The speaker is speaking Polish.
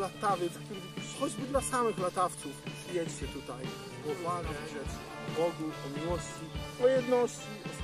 Latawiec, który choćby dla samych latawców, przyjedźcie tutaj, o walce, o Bogu, o miłości, o jedności.